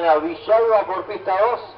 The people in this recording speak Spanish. gana Villalba por pista 2.